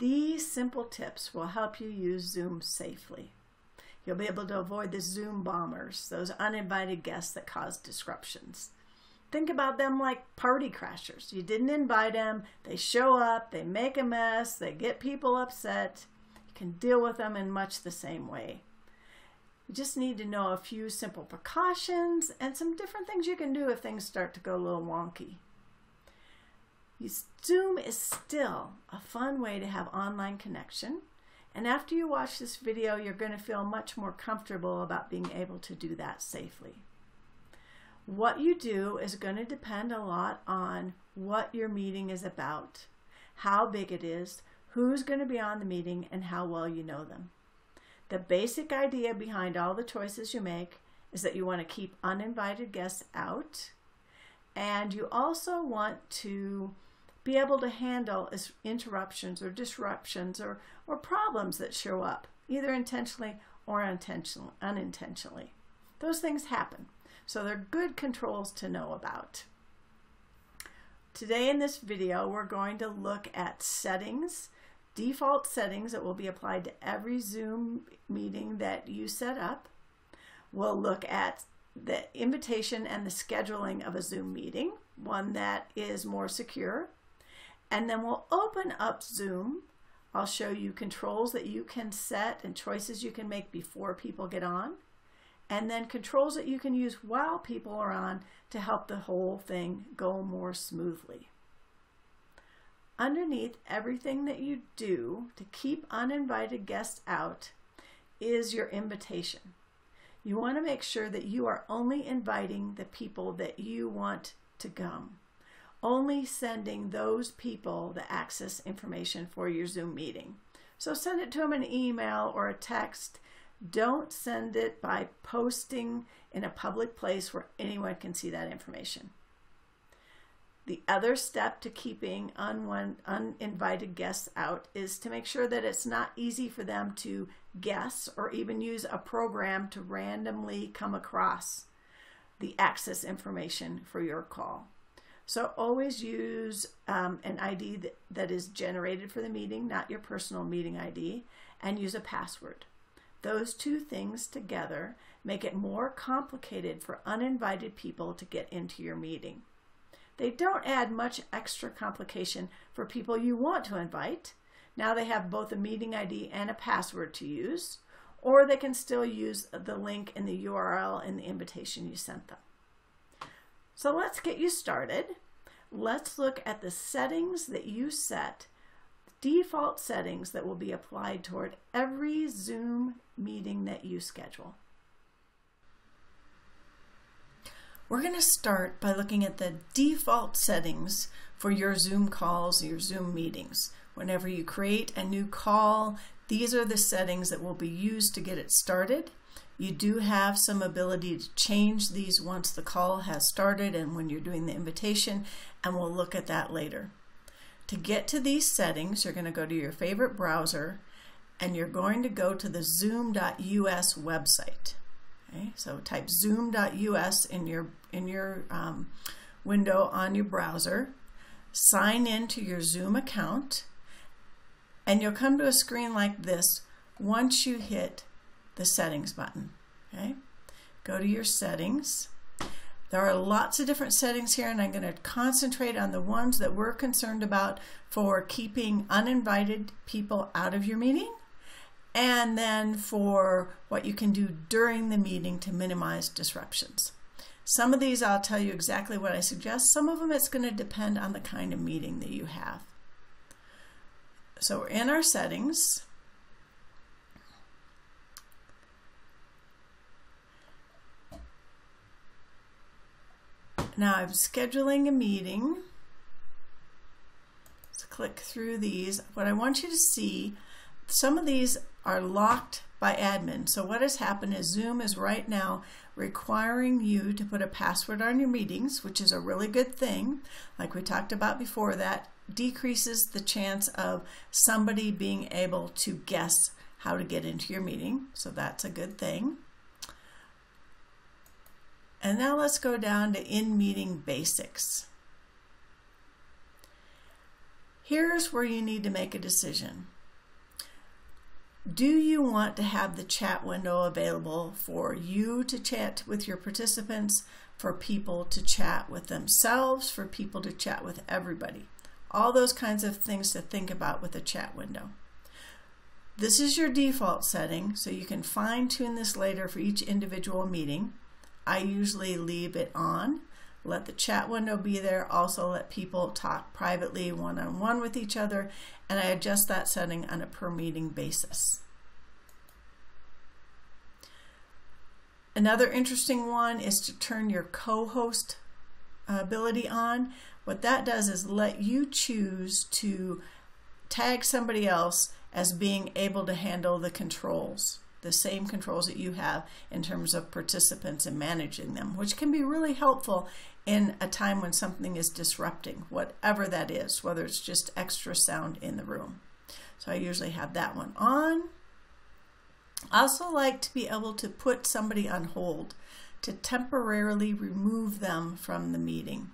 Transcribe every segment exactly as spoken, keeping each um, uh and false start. These simple tips will help you use Zoom safely. You'll be able to avoid the Zoom bombers, those uninvited guests that cause disruptions. Think about them like party crashers. You didn't invite them, they show up, they make a mess, they get people upset. You can deal with them in much the same way. You just need to know a few simple precautions and some different things you can do if things start to go a little wonky. Zoom is still a fun way to have online connection, and after you watch this video, you're going to feel much more comfortable about being able to do that safely. What you do is going to depend a lot on what your meeting is about, how big it is, who's going to be on the meeting, and how well you know them. The basic idea behind all the choices you make is that you want to keep uninvited guests out, and you also want to be able to handle interruptions or disruptions or, or problems that show up, either intentionally or unintentionally. Those things happen, so they're good controls to know about. Today in this video, we're going to look at settings, default settings that will be applied to every Zoom meeting that you set up. We'll look at the invitation and the scheduling of a Zoom meeting, one that is more secure. And then we'll open up Zoom. I'll show you controls that you can set and choices you can make before people get on, and then controls that you can use while people are on to help the whole thing go more smoothly. Underneath everything that you do to keep uninvited guests out is your invitation. You want to make sure that you are only inviting the people that you want to come, only sending those people the access information for your Zoom meeting. So send it to them in an email or a text. Don't send it by posting in a public place where anyone can see that information. The other step to keeping uninvited guests out is to make sure that it's not easy for them to guess or even use a program to randomly come across the access information for your call. So always use um, an I D that, that is generated for the meeting, not your personal meeting I D, and use a password. Those two things together make it more complicated for uninvited people to get into your meeting. They don't add much extra complication for people you want to invite. Now they have both a meeting I D and a password to use, or they can still use the link and the U R L in the invitation you sent them. So let's get you started. Let's look at the settings that you set, default settings that will be applied toward every Zoom meeting that you schedule. We're going to start by looking at the default settings for your Zoom calls, your Zoom meetings. Whenever you create a new call, these are the settings that will be used to get it started. You do have some ability to change these once the call has started and when you're doing the invitation, and we'll look at that later. To get to these settings, you're going to go to your favorite browser, and you're going to go to the zoom dot U S website. Okay, so type zoom dot U S in your, in your um, window on your browser, sign in to your Zoom account, and you'll come to a screen like this once you hit the settings button. Okay, go to your settings. There are lots of different settings here, and I'm going to concentrate on the ones that we're concerned about for keeping uninvited people out of your meeting, and then for what you can do during the meeting to minimize disruptions. Some of these I'll tell you exactly what I suggest. Some of them it's going to depend on the kind of meeting that you have. So we're in our settings. Now I'm scheduling a meeting. Let's click through these. What I want you to see, some of these are locked by admin. So what has happened is Zoom is right now requiring you to put a password on your meetings, which is a really good thing. Like we talked about before, that decreases the chance of somebody being able to guess how to get into your meeting. So that's a good thing. And now let's go down to in-meeting basics. Here's where you need to make a decision. Do you want to have the chat window available for you to chat with your participants, for people to chat with themselves, for people to chat with everybody? All those kinds of things to think about with a chat window. This is your default setting, so you can fine-tune this later for each individual meeting. I usually leave it on. Let the chat window be there. Also let people talk privately one-on-one with each other, and I adjust that setting on a per meeting basis. Another interesting one is to turn your co-host ability on. What that does is let you choose to tag somebody else as being able to handle the controls, the same controls that you have in terms of participants and managing them, which can be really helpful in a time when something is disrupting, whatever that is, whether it's just extra sound in the room. So I usually have that one on. I also like to be able to put somebody on hold, to temporarily remove them from the meeting.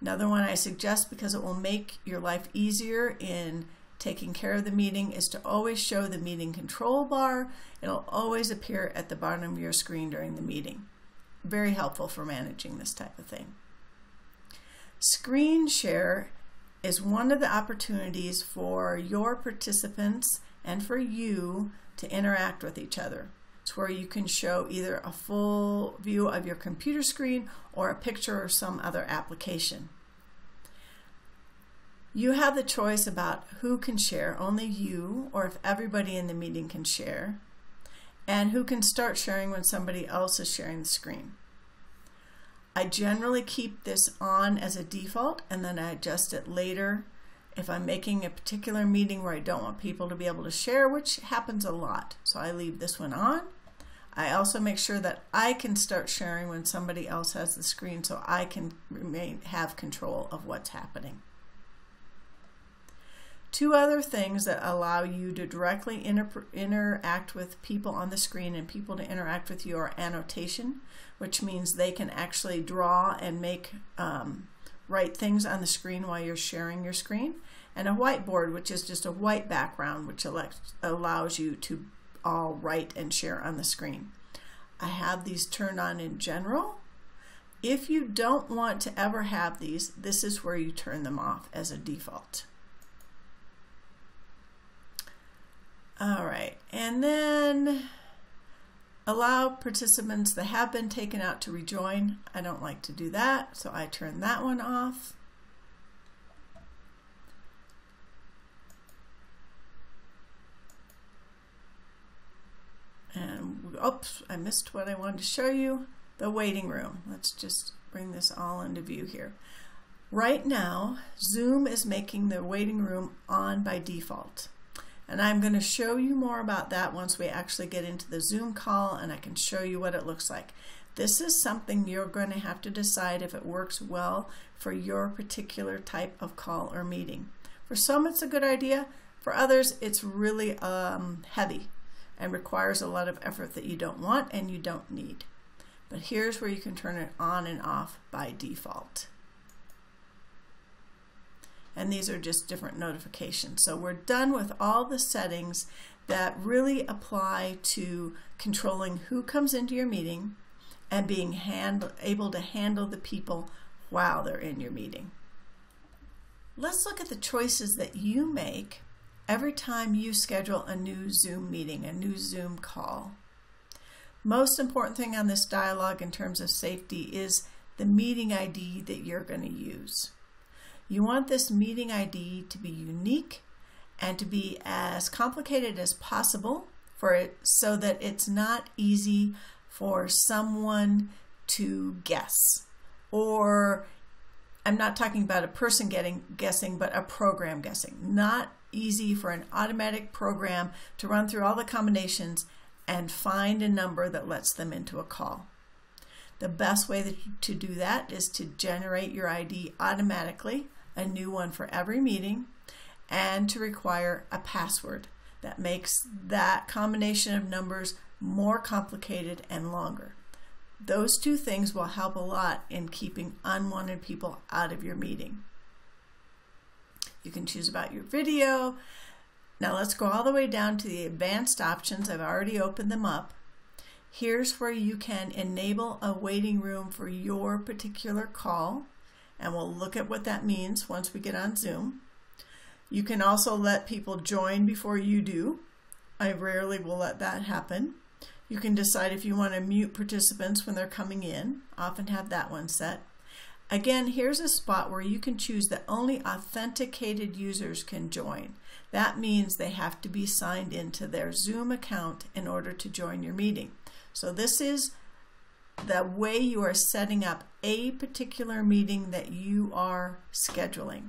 Another one I suggest, because it will make your life easier in taking care of the meeting, is to always show the meeting control bar. It'll always appear at the bottom of your screen during the meeting. Very helpful for managing this type of thing. Screen share is one of the opportunities for your participants and for you to interact with each other. It's where you can show either a full view of your computer screen or a picture or some other application. You have the choice about who can share, only you, or if everybody in the meeting can share, and who can start sharing when somebody else is sharing the screen. I generally keep this on as a default, and then I adjust it later if I'm making a particular meeting where I don't want people to be able to share, which happens a lot. So I leave this one on. I also make sure that I can start sharing when somebody else has the screen, so I can remain have control of what's happening. Two other things that allow you to directly inter interact with people on the screen and people to interact with you are annotation, which means they can actually draw and make, um, write things on the screen while you're sharing your screen, and a whiteboard, which is just a white background, which allows you to all write and share on the screen. I have these turned on in general. If you don't want to ever have these, this is where you turn them off as a default. All right, and then allow participants that have been taken out to rejoin. I don't like to do that, so I turn that one off. And oops, I missed what I wanted to show you, the waiting room. Let's just bring this all into view here. Right now, Zoom is making the waiting room on by default. And I'm going to show you more about that once we actually get into the Zoom call and I can show you what it looks like. This is something you're going to have to decide if it works well for your particular type of call or meeting. For some, it's a good idea. For others, it's really um, heavy and requires a lot of effort that you don't want and you don't need. But here's where you can turn it on and off by default. And these are just different notifications. So we're done with all the settings that really apply to controlling who comes into your meeting and being hand, able to handle the people while they're in your meeting. Let's look at the choices that you make every time you schedule a new Zoom meeting, a new Zoom call. Most important thing on this dialogue in terms of safety is the meeting I D that you're going to use. You want this meeting I D to be unique and to be as complicated as possible for it, so that it's not easy for someone to guess. Or, I'm not talking about a person getting guessing, but a program guessing. Not easy for an automatic program to run through all the combinations and find a number that lets them into a call. The best way that, to do that is to generate your I D automatically, a new one for every meeting, and to require a password that makes that combination of numbers more complicated and longer. Those two things will help a lot in keeping unwanted people out of your meeting. You can choose about your video. Now let's go all the way down to the advanced options. I've already opened them up. Here's where you can enable a waiting room for your particular call, and we'll look at what that means once we get on Zoom. You can also let people join before you do. I rarely will let that happen. You can decide if you want to mute participants when they're coming in. Often have that one set. Again, here's a spot where you can choose that only authenticated users can join. That means they have to be signed into their Zoom account in order to join your meeting. So this is the way you are setting up a particular meeting that you are scheduling.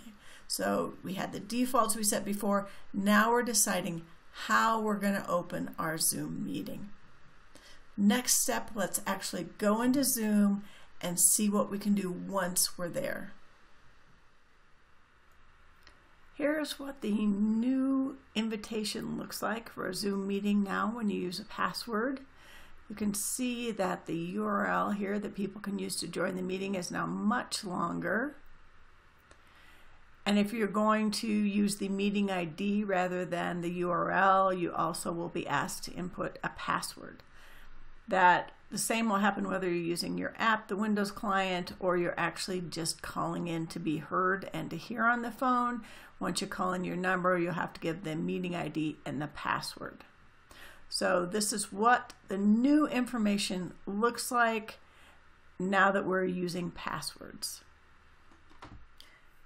Okay. So we had the defaults we set before. Now we're deciding how we're going to open our Zoom meeting. Next step, let's actually go into Zoom and see what we can do once we're there. Here's what the new invitation looks like for a Zoom meeting now when you use a password. You can see that the U R L here that people can use to join the meeting is now much longer. And if you're going to use the meeting I D rather than the U R L, you also will be asked to input a password. That the same will happen whether you're using your app, the Windows client, or you're actually just calling in to be heard and to hear on the phone. Once you call in your number, you'll have to give the meeting I D and the password. So this is what the new information looks like now that we're using passwords.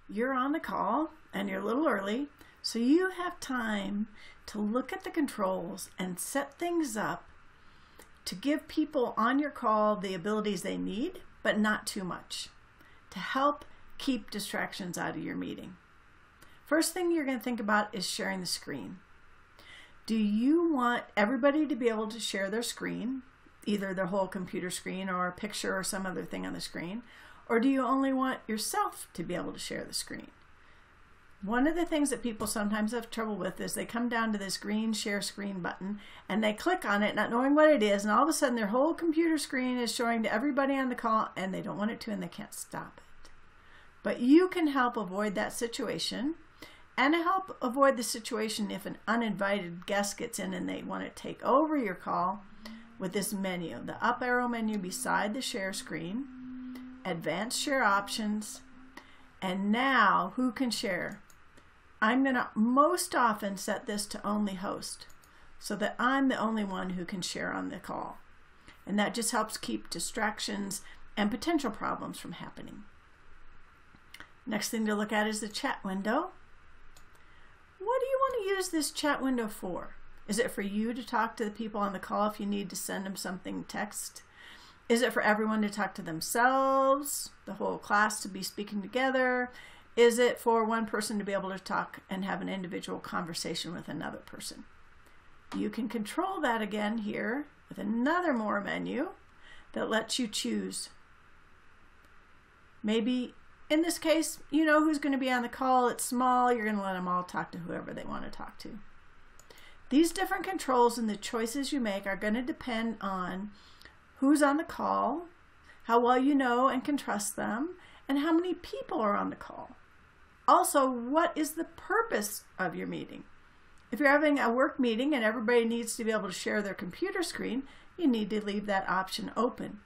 You're on the call and you're a little early, so you have time to look at the controls and set things up to give people on your call the abilities they need, but not too much, to help keep distractions out of your meeting. First thing you're going to think about is sharing the screen. Do you want everybody to be able to share their screen, either their whole computer screen or a picture or some other thing on the screen, or do you only want yourself to be able to share the screen? One of the things that people sometimes have trouble with is they come down to this green share screen button and they click on it not knowing what it is, and all of a sudden their whole computer screen is showing to everybody on the call and they don't want it to and they can't stop it. But you can help avoid that situation, and help avoid the situation if an uninvited guest gets in and they want to take over your call with this menu, the up arrow menu beside the share screen, advanced share options, and now who can share? I'm going to most often set this to only host so that I'm the only one who can share on the call. And that just helps keep distractions and potential problems from happening. Next thing to look at is the chat window. What do you want to use this chat window for? Is it for you to talk to the people on the call if you need to send them something text? Is it for everyone to talk to themselves, the whole class to be speaking together? Is it for one person to be able to talk and have an individual conversation with another person? You can control that again here with another more menu that lets you choose. Maybe in this case, you know who's going to be on the call. It's small. You're going to let them all talk to whoever they want to talk to. These different controls and the choices you make are going to depend on who's on the call, how well you know and can trust them, and how many people are on the call. Also, what is the purpose of your meeting? If you're having a work meeting and everybody needs to be able to share their computer screen, you need to leave that option open.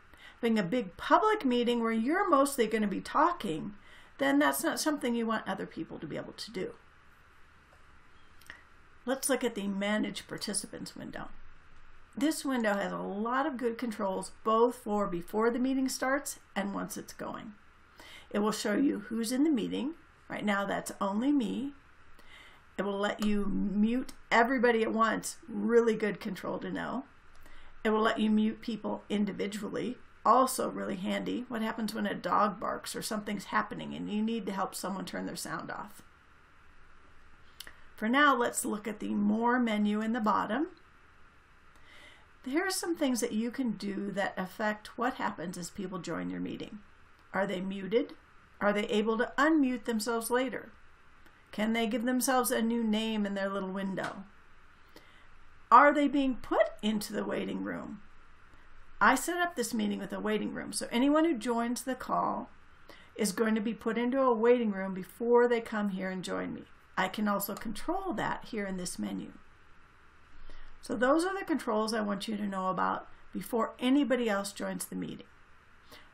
If you're having a big public meeting where you're mostly going to be talking, then that's not something you want other people to be able to do. Let's look at the Manage Participants window. This window has a lot of good controls, both for before the meeting starts and once it's going. It will show you who's in the meeting. Right now, that's only me. It will let you mute everybody at once. Really good control to know. It will let you mute people individually. Also really handy. What happens when a dog barks or something's happening and you need to help someone turn their sound off? For now, let's look at the More menu in the bottom. Here are some things that you can do that affect what happens as people join your meeting. Are they muted? Are they able to unmute themselves later? Can they give themselves a new name in their little window? Are they being put into the waiting room? I set up this meeting with a waiting room, so anyone who joins the call is going to be put into a waiting room before they come here and join me. I can also control that here in this menu. So those are the controls I want you to know about before anybody else joins the meeting.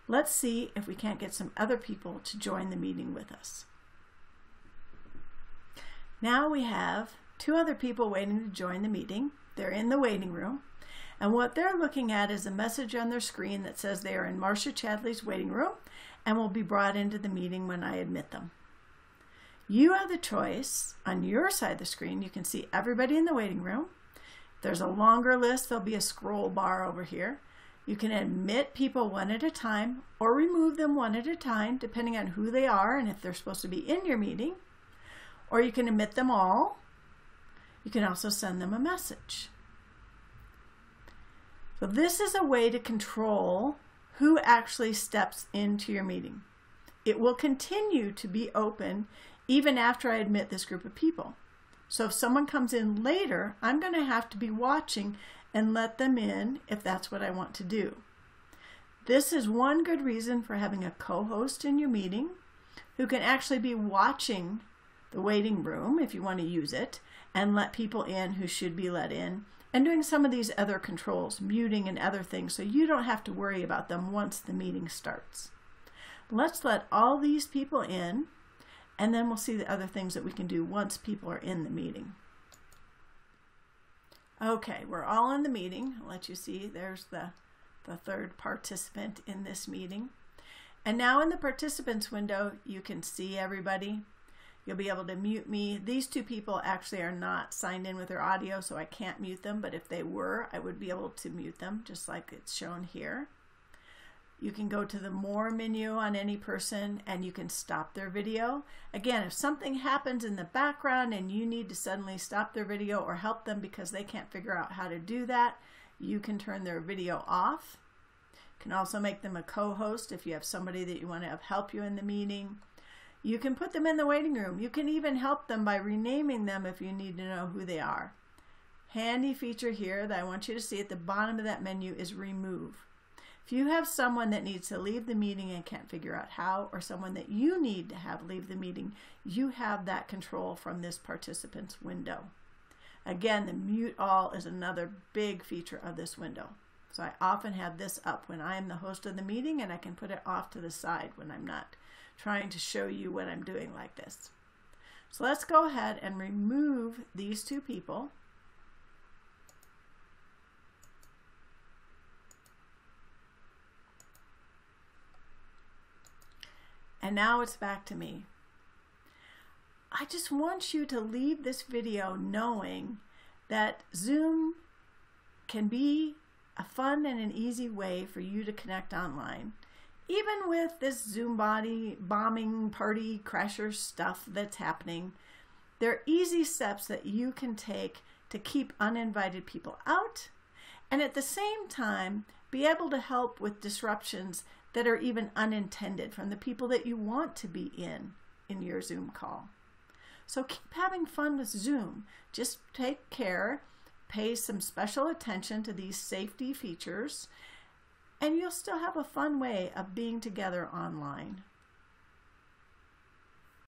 Let's see if we can't get some other people to join the meeting with us. Now we have two other people waiting to join the meeting. They're in the waiting room, and what they're looking at is a message on their screen that says they are in Marcia Chadly's waiting room and will be brought into the meeting when I admit them. You have the choice on your side of the screen. You can see everybody in the waiting room. If there's a longer list, there'll be a scroll bar over here. You can admit people one at a time or remove them one at a time, depending on who they are and if they're supposed to be in your meeting. Or you can admit them all. You can also send them a message. So this is a way to control who actually steps into your meeting. It will continue to be open even after I admit this group of people. So if someone comes in later, I'm going to have to be watching and let them in if that's what I want to do. This is one good reason for having a co-host in your meeting who can actually be watching the waiting room if you want to use it and let people in who should be let in, and doing some of these other controls, muting and other things, so you don't have to worry about them once the meeting starts. Let's let all these people in, and then we'll see the other things that we can do once people are in the meeting. Okay, we're all in the meeting. I'll let you see there's the, the third participant in this meeting. And now in the participants window, you can see everybody. You'll be able to mute me. These two people actually are not signed in with their audio, so I can't mute them, but if they were, I would be able to mute them, just like it's shown here. You can go to the More menu on any person, and you can stop their video. Again, if something happens in the background and you need to suddenly stop their video or help them because they can't figure out how to do that, you can turn their video off. You can also make them a co-host if you have somebody that you want to have help you in the meeting. You can put them in the waiting room. You can even help them by renaming them if you need to know who they are. Handy feature here that I want you to see at the bottom of that menu is Remove. If you have someone that needs to leave the meeting and can't figure out how, or someone that you need to have leave the meeting, you have that control from this participants window. Again, the mute all is another big feature of this window. So I often have this up when I'm the host of the meeting, and I can put it off to the side when I'm not trying to show you what I'm doing like this. So let's go ahead and remove these two people. And now it's back to me. I just want you to leave this video knowing that Zoom can be a fun and an easy way for you to connect online, even with this Zoom-bombing party crasher stuff that's happening. There are easy steps that you can take to keep uninvited people out, and at the same time be able to help with disruptions that are even unintended from the people that you want to be in, in your Zoom call. So keep having fun with Zoom. Just take care, pay some special attention to these safety features, and you'll still have a fun way of being together online.